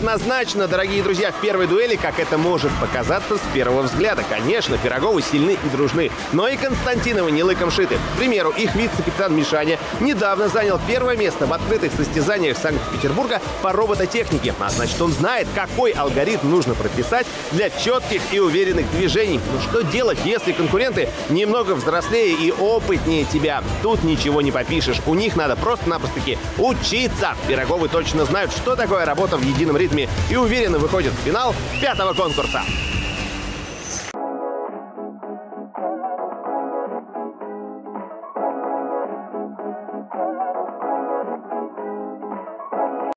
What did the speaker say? Однозначно, дорогие друзья, в первой дуэли, как это может показаться с первого взгляда, конечно, Пироговы сильны и дружны, но и Константиновы не лыком шиты. К примеру, их вице-капитан Мишаня недавно занял первое место в открытых состязаниях Санкт-Петербурга по робототехнике, а значит, он знает, какой алгоритм нужно прописать для четких и уверенных движений. Но что делать, если конкуренты немного взрослее и опытнее тебя? Тут ничего не попишешь, у них надо просто-напросто-таки учиться. Пироговы точно знают, что такое работа в едином ритме, и уверенно выходит в финал 5-го конкурса.